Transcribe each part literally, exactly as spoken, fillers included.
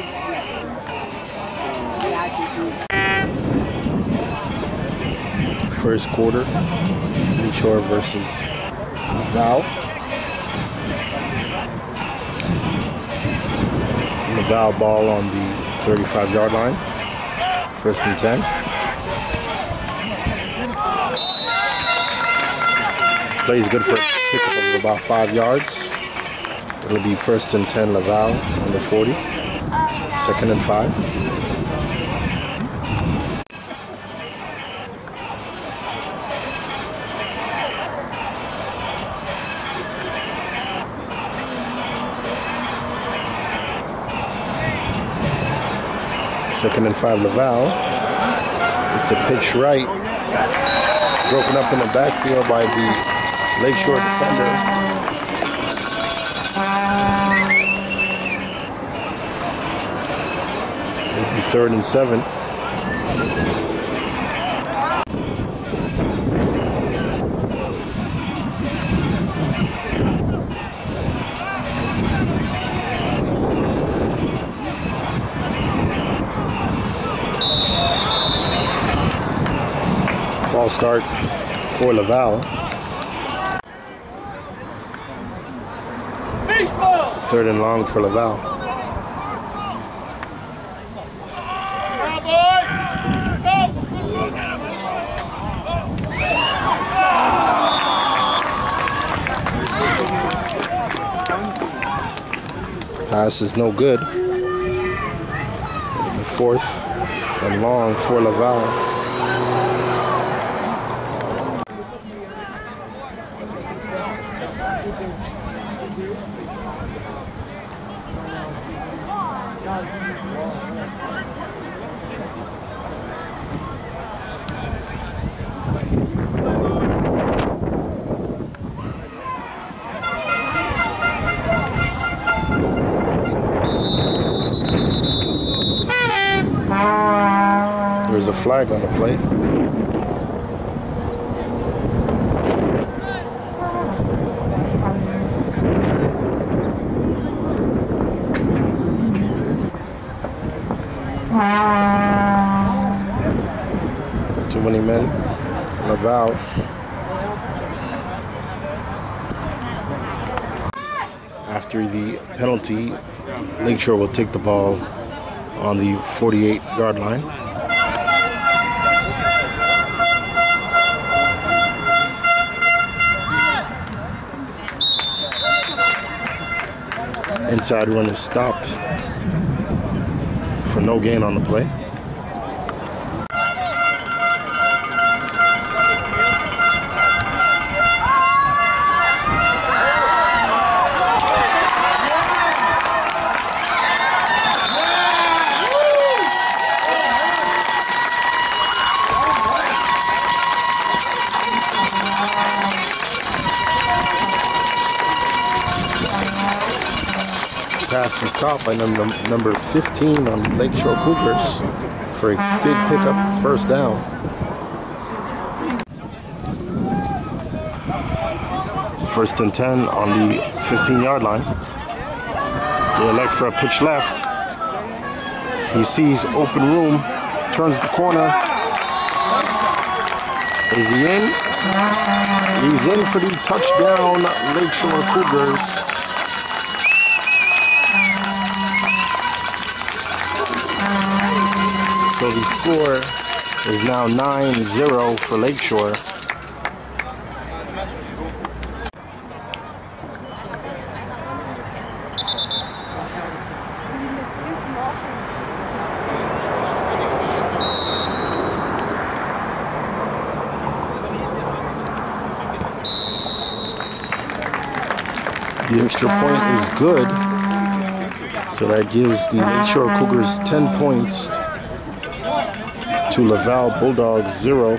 First quarter, Lakeshore versus Laval. Laval ball on the thirty-five yard line. First and ten. Plays good for a pickup of about five yards. It'll be first and ten Laval on the forty. Second and five. Second and five, Laval. It's a pitch right. Broken up in the backfield by the Lakeshore defender. It'll be third and seven. Start for Laval. Third and long for Laval. Pass is no good. Fourth and long for Laval. There's a flag on the play. Too many men. Laval. After the penalty, Lakeshore will take the ball on the forty-eight yard line. Inside run is stopped for no gain on the play. Pass is caught by number, number fifteen on Lakeshore Cougars for a big pickup, first down. First and ten on the fifteen yard line. They elect for a pitch left. He sees open room, turns the corner. Is he in? He's in for the touchdown, Lakeshore Cougars. So the score is now nine zero for Lakeshore. The extra point is good. So that gives the Lakeshore Cougars ten points to Laval Bulldogs zero.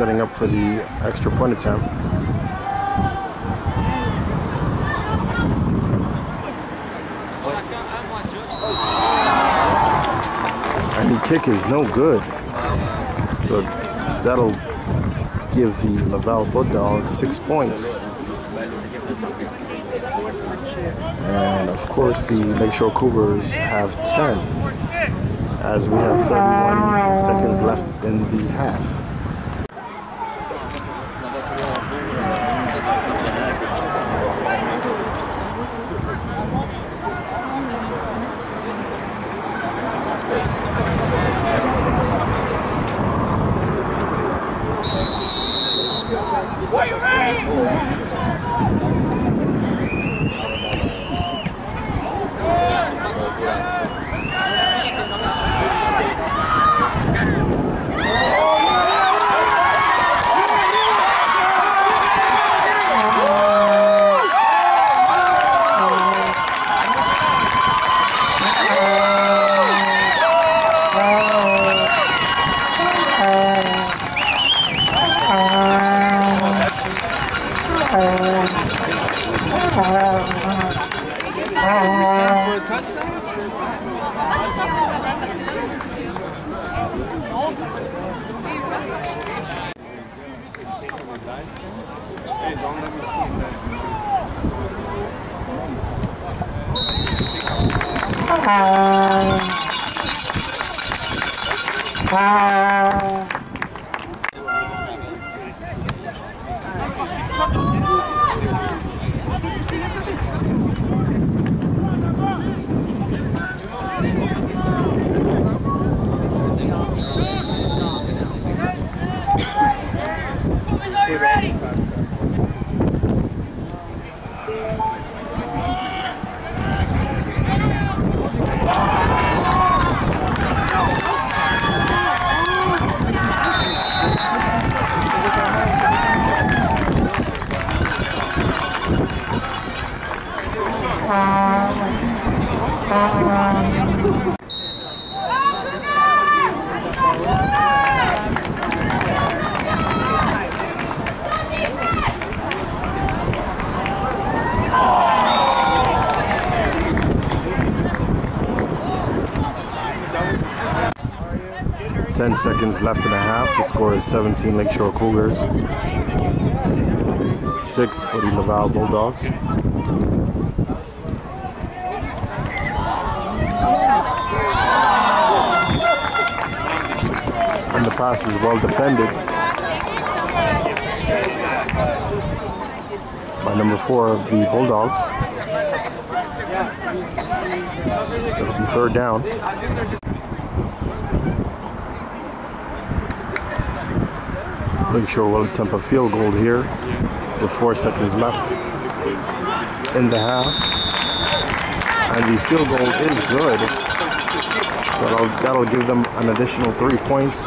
setting up for the extra point attempt. And the kick is no good. So that'll give the Laval Bulldogs six points. And of course the Lakeshore Cougars have ten, as we have thirty-one seconds left in the half. ten seconds left in the half. The score is seventeen Lakeshore Cougars, six for the Laval Bulldogs. And the pass is well defended by number four of the Bulldogs. It'll be third down. Lakeshore will attempt a field goal here with four seconds left in the half. And the field goal is good. That'll, that'll give them an additional three points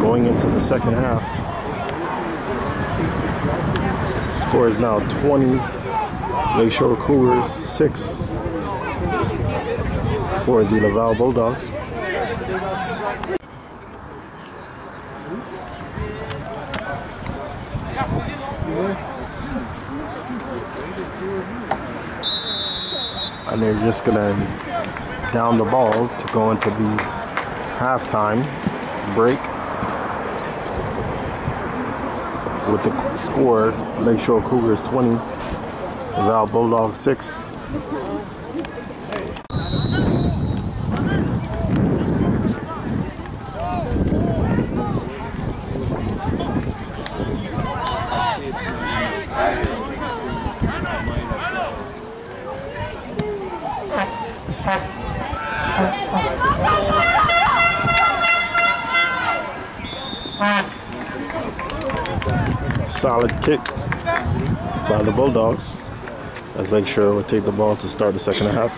going into the second half. Score is now twenty. Lakeshore Cougars, six for the Laval Bulldogs. And they're just going to down the ball to go into the halftime break with the score Lakeshore Cougars twenty, Laval Bulldogs six. Solid kick by the Bulldogs as Lakeshore will take the ball to start the second half.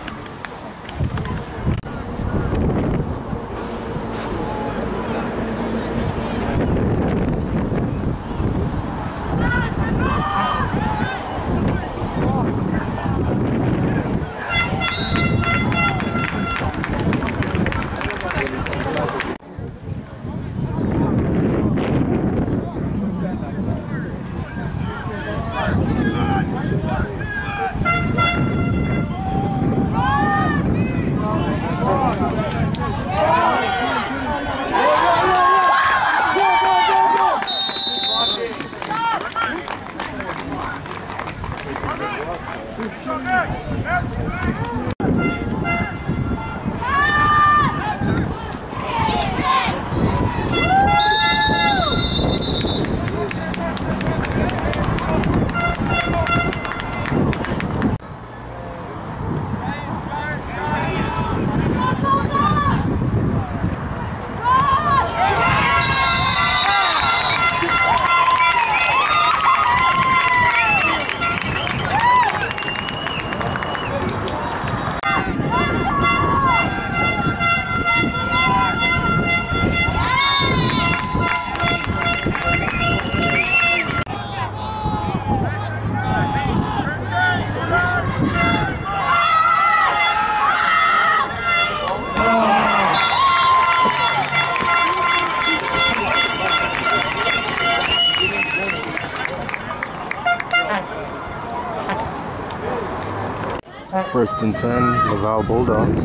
First and ten, Laval Bulldogs.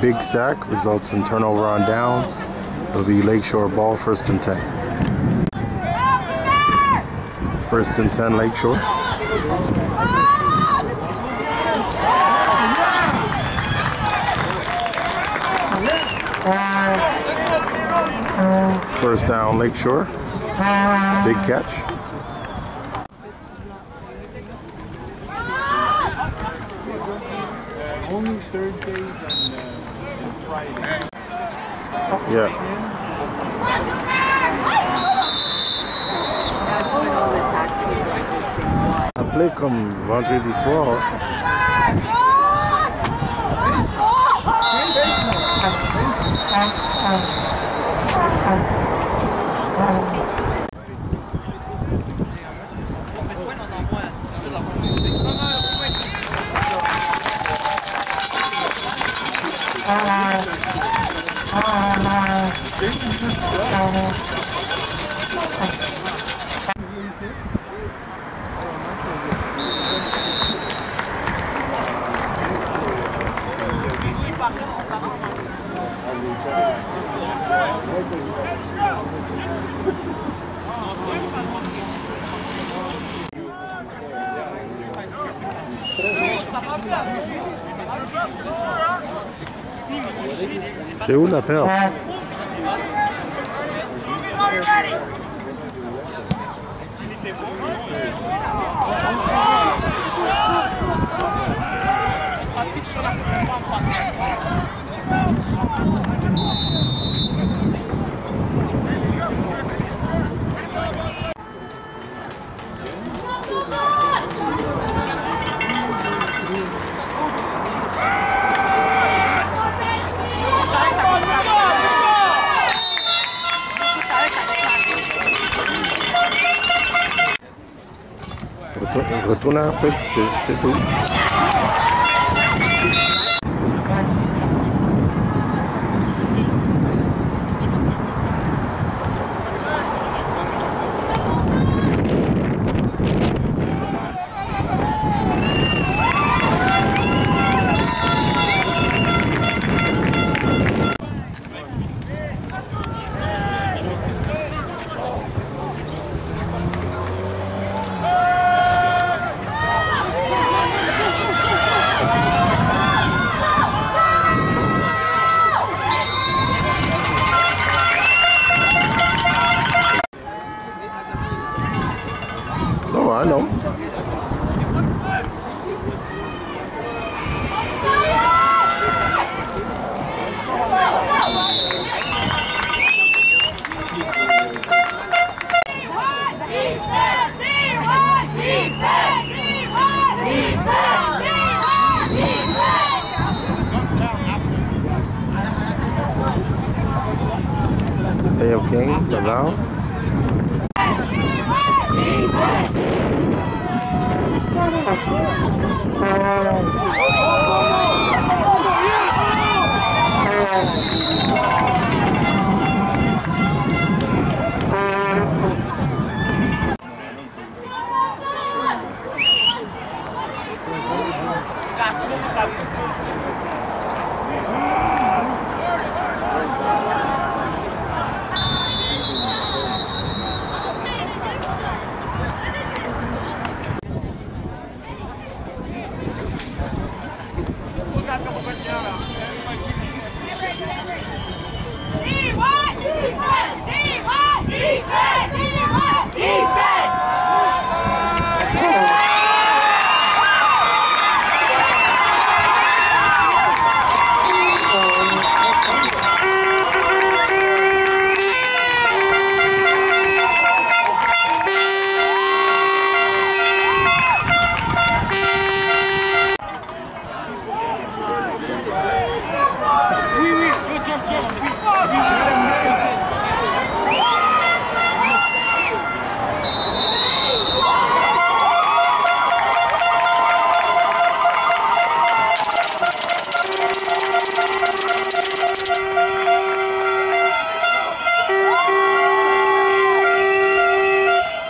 Big sack results in turnover on downs. It'll be Lakeshore ball, first and ten. First and ten, Lakeshore. First down, Lakeshore. Big catch. Yeah. Appelé comme vendredi soir. C'est où la perte? Retourne en fait, c'est tout. Defense! Defense! Defense! Defense! Bay of Kings, Laval.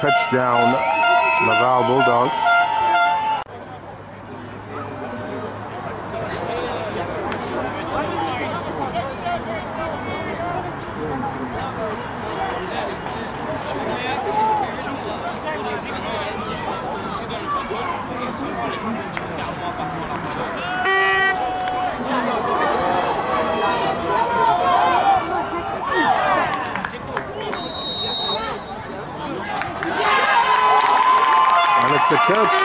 Touchdown, Laval Bulldogs. It's a catch.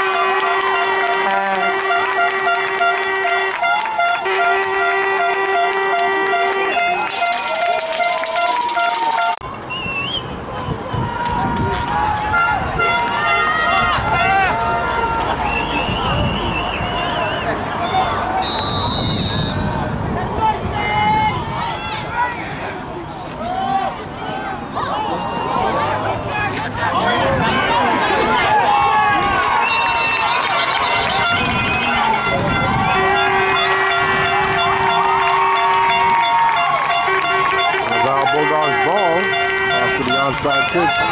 Outside pitch. Woo!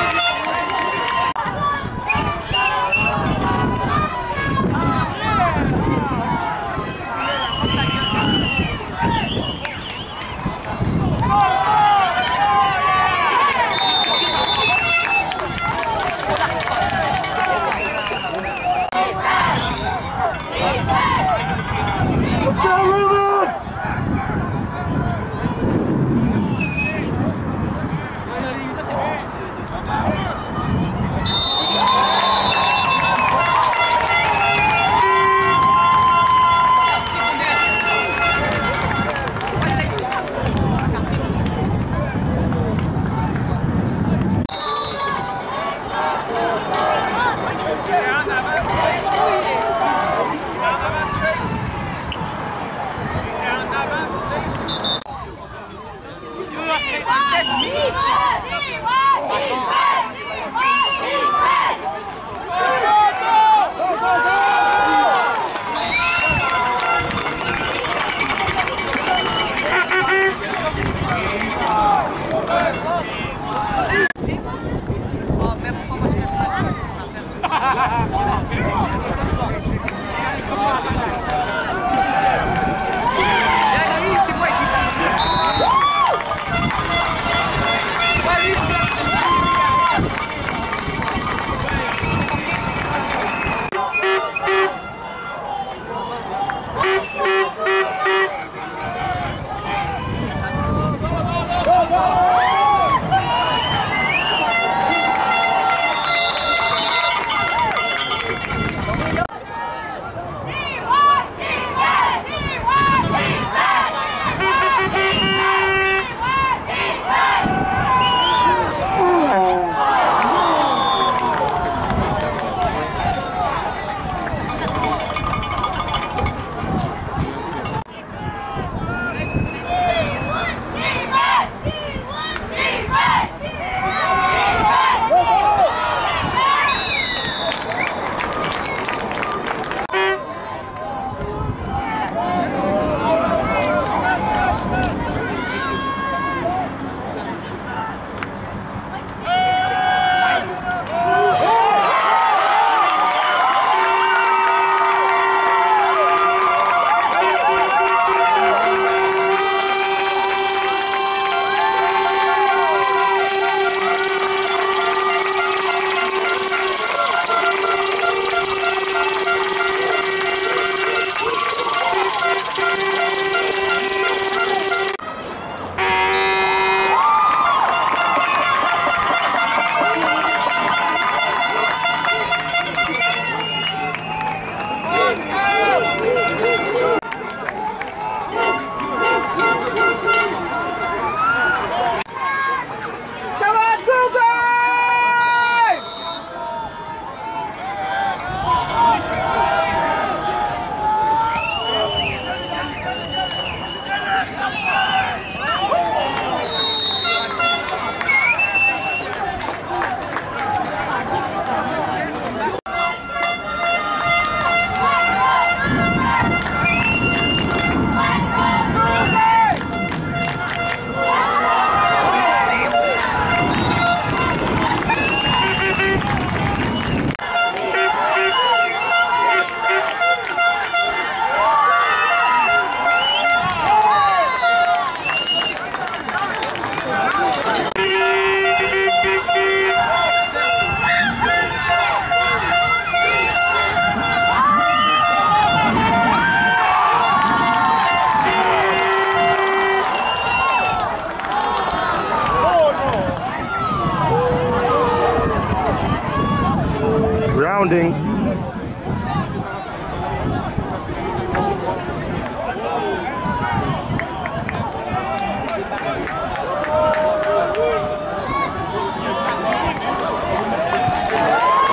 defending. Well,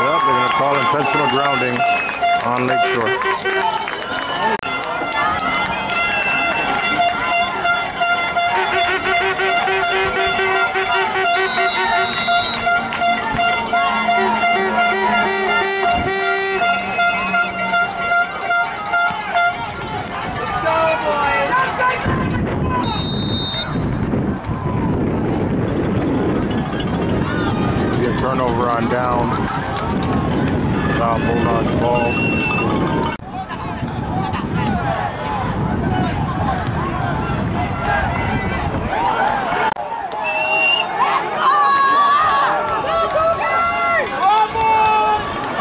they're going to call intentional grounding on Lakeshore. Turnover on downs. Laval Bulldogs ball.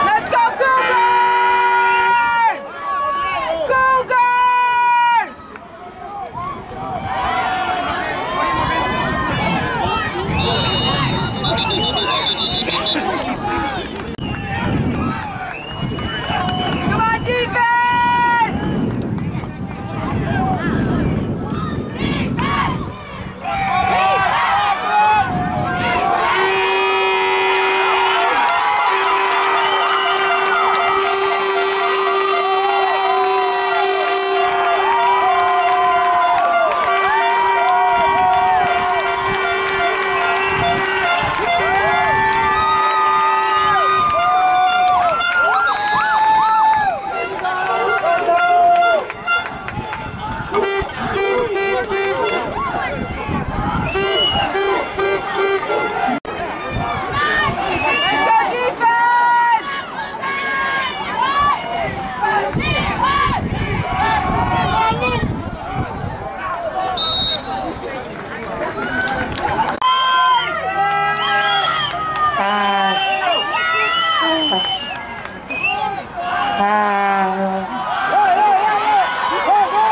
Let's go Cougars! Cougars! Cougars!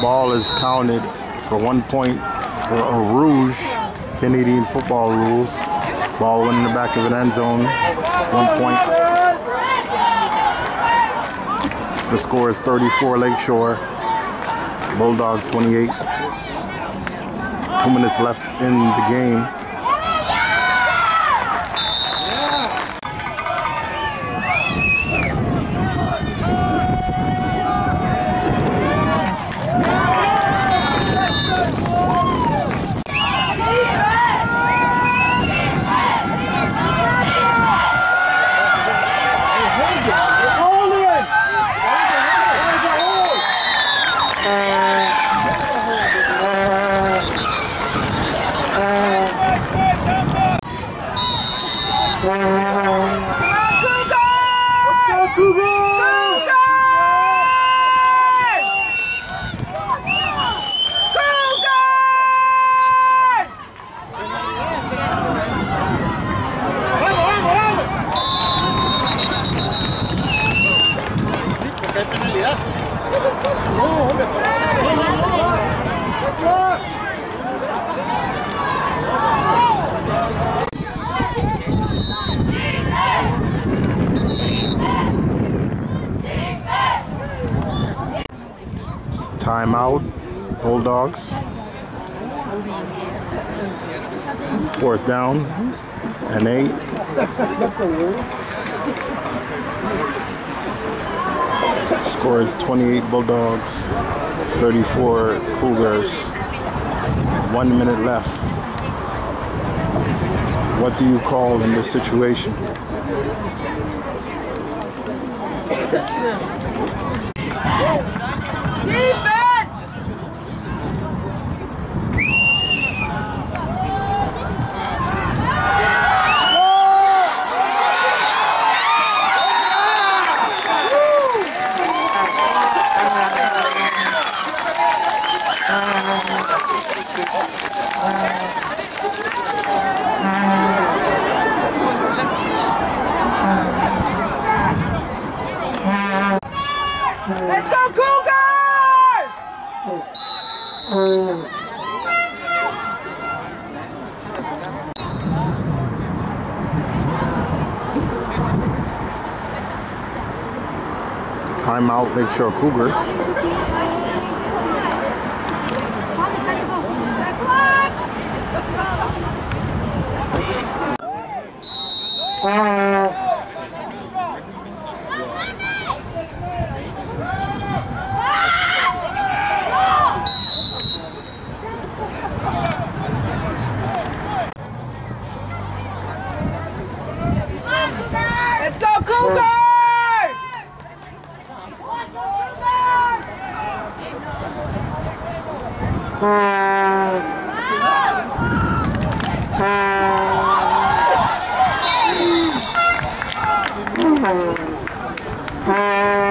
Ball is counted for one point for a rouge. Canadian football rules. Ball went in the back of an end zone. It's one point. So the score is thirty-four Lakeshore, Bulldogs twenty-eight. Two minutes left in the game. Timeout, Bulldogs. Fourth down and eight. Score is twenty-eight Bulldogs, thirty-four Cougars. One minute left. What do you call in this situation? Timeout, Lakeshore Cougars. Let's go, Cougars! Bye.